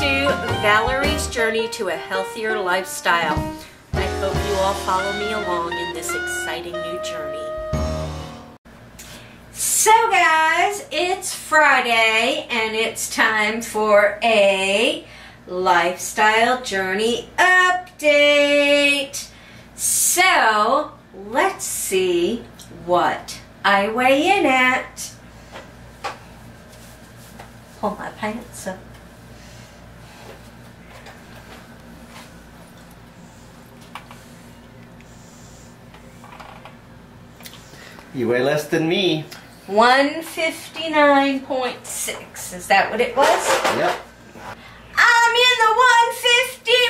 to Valerie's Journey to a Healthier Lifestyle. I hope you all follow me along in this exciting new journey. So guys, it's Friday and it's time for a lifestyle journey update. So let's see what I weigh in at. Hold my pants up. You weigh less than me. 159.6. Is that what it was? Yep. I'm in the 150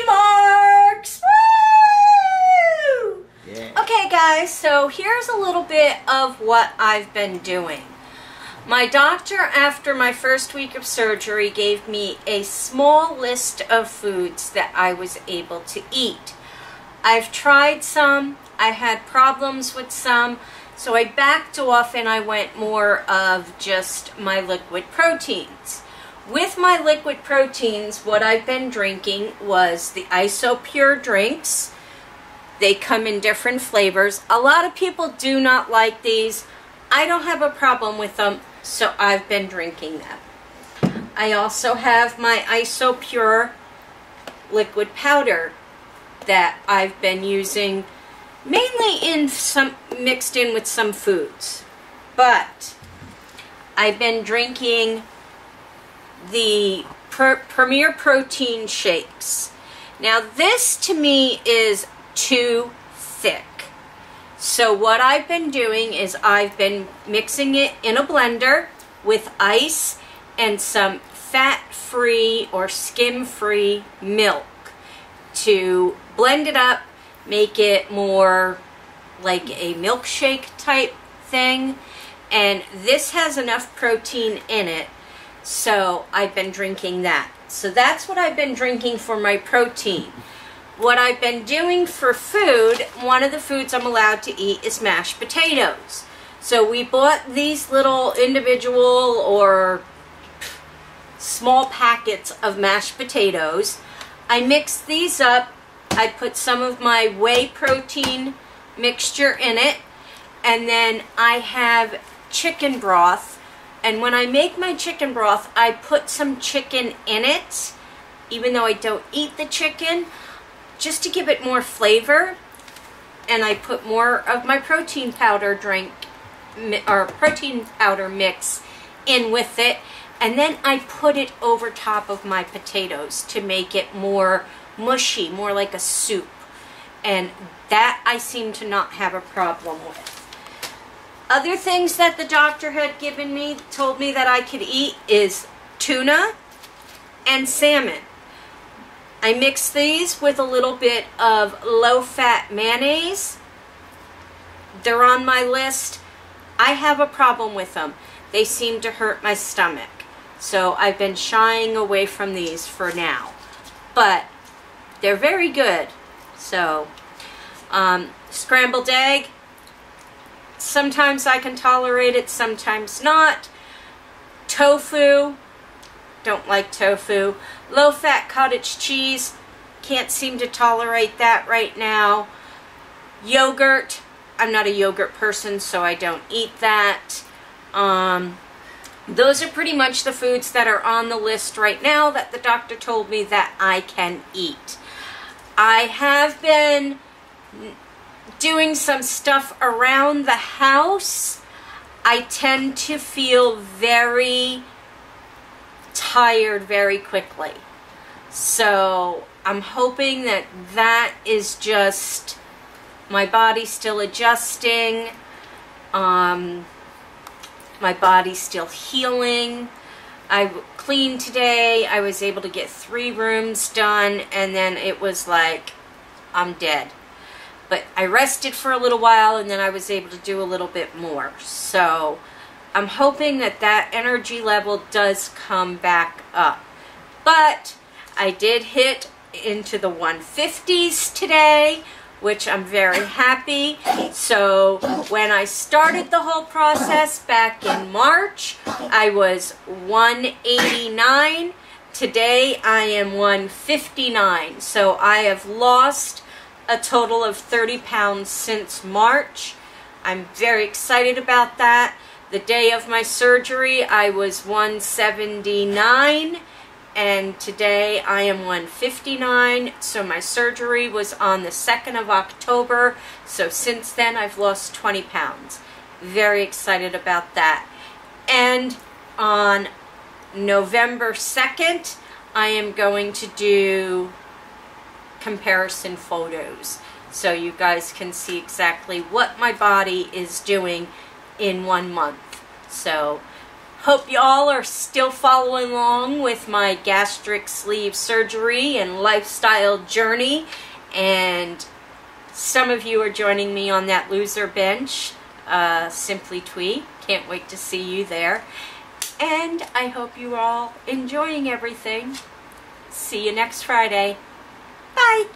marks. Woo! Yeah. Okay guys, so here's a little bit of what I've been doing. My doctor, after my first week of surgery, gave me a small list of foods that I was able to eat. I've tried some, I had problems with some, so I backed off and I went more of just my liquid proteins. With my liquid proteins, what I've been drinking was the IsoPure drinks. They come in different flavors. A lot of people do not like these. I don't have a problem with them, so I've been drinking them. I also have my IsoPure liquid powder that I've been using mainly in some mixed in with some foods. But I've been drinking the Premier protein shakes. Now this to me is too thick. So what I've been doing is I've been mixing it in a blender with ice and some fat-free or skim-free milk to blend it up, make it more like a milkshake type thing. And this has enough protein in it, so I've been drinking that. So that's what I've been drinking for my protein. What I've been doing for food, one of the foods I'm allowed to eat is mashed potatoes. So we bought these little individual or small packets of mashed potatoes. I mixed these up. I put some of my whey protein mixture in it. And then I have chicken broth. And when I make my chicken broth, I put some chicken in it, even though I don't eat the chicken, just to give it more flavor. And I put more of my protein powder drink or protein powder mix in with it, and then I put it over top of my potatoes to make it more mushy, more like a soup. And that I seem to not have a problem with. Other things that the doctor had given me, told me that I could eat, is tuna and salmon. I mix these with a little bit of low-fat mayonnaise. They're on my list. I have a problem with them. They seem to hurt my stomach. So I've been shying away from these for now. But they're very good. So, scrambled egg. Sometimes I can tolerate it, sometimes not. Tofu. Don't like tofu. Low-fat cottage cheese, can't seem to tolerate that right now. Yogurt, I'm not a yogurt person, so I don't eat that. Those are pretty much the foods that are on the list right now that the doctor told me that I can eat. I have been doing some stuff around the house. I tend to feel very tired very quickly, so I'm hoping that that is just my body still adjusting, my body still healing. I cleaned today. I was able to get 3 rooms done, and then it was like I'm dead. But I rested for a little while, and then I was able to do a little bit more. So I'm hoping that that energy level does come back up. But I did hit into the 150s today, which I'm very happy. So when I started the whole process back in March, I was 189. Today I am 159, so I have lost a total of 30 pounds since March. I'm very excited about that. The day of my surgery I was 179, and today I am 159. So my surgery was on the 2nd of October, so since then I've lost 20 pounds. Very excited about that. And on November 2nd, I am going to do comparison photos, so you guys can see exactly what my body is doing in 1 month. So hope you all are still following along with my gastric sleeve surgery and lifestyle journey, and some of you are joining me on that loser bench, Simply Twee. Can't wait to see you there. And I hope you all enjoying everything. See you next Friday. Bye.